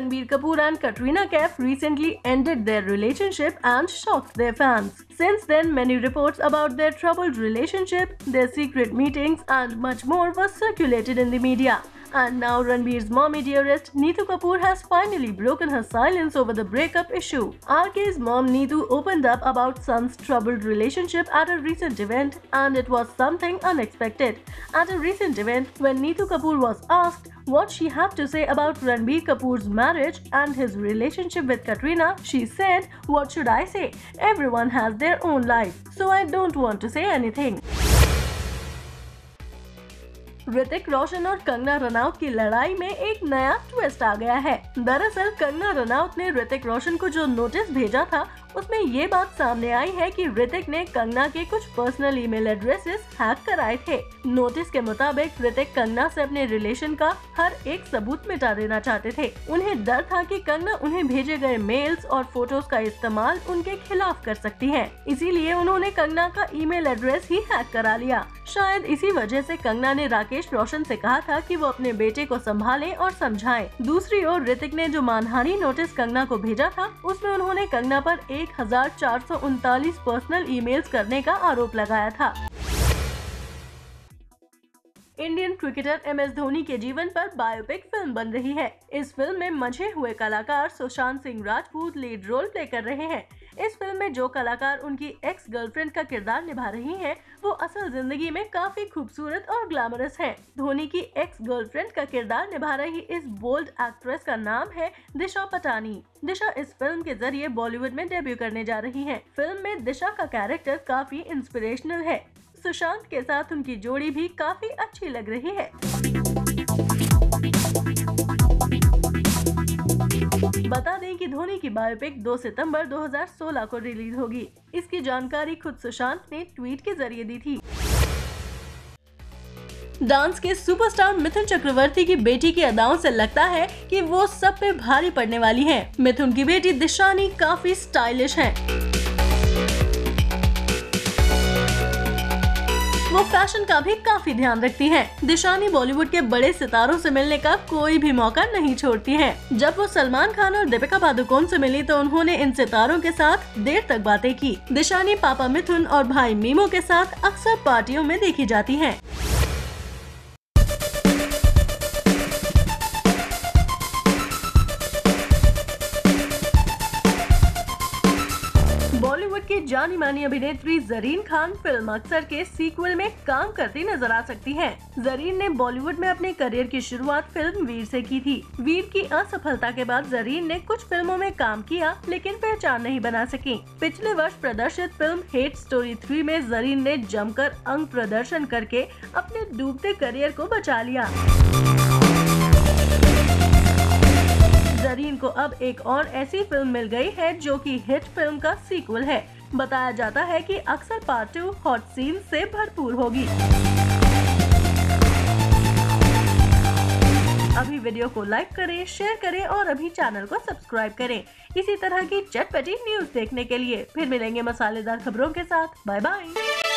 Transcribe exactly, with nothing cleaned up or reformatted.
Ranbir Kapoor and Katrina Kaif recently ended their relationship and shocked their fans. Since then, many reports about their troubled relationship, their secret meetings and much more was circulated in the media. And now Ranbir's mommy dearest Neetu Kapoor has finally broken her silence over the breakup issue. R K's mom Neetu opened up about son's troubled relationship at a recent event, and it was something unexpected. At a recent event, when Neetu Kapoor was asked what she had to say about Ranbir Kapoor's marriage and his relationship with Katrina, she said, "What should I say? Everyone has their own life, so I don't want to say anything." Hrithik Roshan और कंगना रनौत की लड़ाई में एक नया twist आ गया है। दरअसल कंगना रनौत ने ऋतिक रोशन को जो नोटिस भेजा था, उसमें ये बात सामने आई है कि ऋतिक ने कंगना के कुछ पर्सनल ईमेल एड्रेसेस हैक कराए थे। नोटिस के मुताबिक ऋतिक कंगना से अपने रिलेशन का हर एक सबूत मिटा देना चाहते थे। उन्हें डर था कि कंगना उन्हें भेजे गए मेल्स और फोटोज का इस्तेमाल उनके खिलाफ कर सकती है, इसीलिए उन्होंने कंगना का ईमेल एड्रेस ही हैक करा लिया। शायद इसी वजह से कंगना ने राकेश रोशन से कहा था कि वो अपने बेटे को संभालें और समझाएं। दूसरी ओर ऋतिक ने जो मानहानि नोटिस कंगना को भेजा था, उसमें उन्होंने कंगना पर एक हजार चार सौ उनतालीस पर्सनल ईमेल्स करने का आरोप लगाया था। Indian cricketer M S Dhoni के जीवन पर बायोपिक फिल्म बन रही है। इस फिल्म में मंझे हुए कलाकार Sushant Singh Rajput lead role play कर रहे हैं। इस फिल्म में जो कलाकार उनकी एक्स गर्लफ्रेंड का किरदार निभा रही हैं, वो असल जिंदगी में काफी खूबसूरत और ग्लैमरस हैं। धोनी की एक्स गर्लफ्रेंड का किरदार निभा रही इस बोल्ड एक्ट्रेस का नाम है दिशा पटानी। दिशा इस फिल्म के जरिए बॉलीवुड में डेब्यू करने जा रही है। फिल्म में दिशा का कैरेक्टर काफी इंस्पिरेशनल है। सुशांत के साथ उनकी जोड़ी भी काफी अच्छी लग रही है। बता दें कि धोनी की बायोपिक दो सितंबर दो हज़ार सोलह को रिलीज होगी। इसकी जानकारी खुद सुशांत ने ट्वीट के जरिए दी थी। डांस के सुपरस्टार मिथुन चक्रवर्ती की बेटी की अदाओं से लगता है कि वो सब पे भारी पड़ने वाली हैं। मिथुन की बेटी दिशानी काफी स्टाइलिश हैं। वो फैशन का भी काफी ध्यान रखती हैं। दिशानी बॉलीवुड के बड़े सितारों से मिलने का कोई भी मौका नहीं छोड़ती हैं। जब वो सलमान खान और दीपिका पादुकोण से मिली तो उन्होंने इन सितारों के साथ देर तक बातें की। दिशानी पापा मिथुन और भाई मीमो के साथ अक्सर पार्टियों में देखी जाती हैं। बॉलीवुड की जानी मानी अभिनेत्री जरीन खान फिल्म अक्सर के सीक्वल में काम करती नजर आ सकती हैं। जरीन ने बॉलीवुड में अपने करियर की शुरुआत फिल्म वीर से की थी। वीर की असफलता के बाद जरीन ने कुछ फिल्मों में काम किया, लेकिन पहचान नहीं बना सकी। पिछले वर्ष प्रदर्शित फिल्म हेट स्टोरी थ्री में जरीन ने जमकर अंग प्रदर्शन करके अपने डूबते करियर को बचा लिया। जरीन को अब एक और ऐसी फिल्म मिल गई है जो कि हिट फिल्म का सीक्वल है। बताया जाता है कि अक्सर पार्ट टू हॉट सीन से भरपूर होगी। अभी वीडियो को लाइक करें, शेयर करें और अभी चैनल को सब्सक्राइब करें। इसी तरह की चटपटी न्यूज देखने के लिए फिर मिलेंगे मसालेदार खबरों के साथ। Bye bye.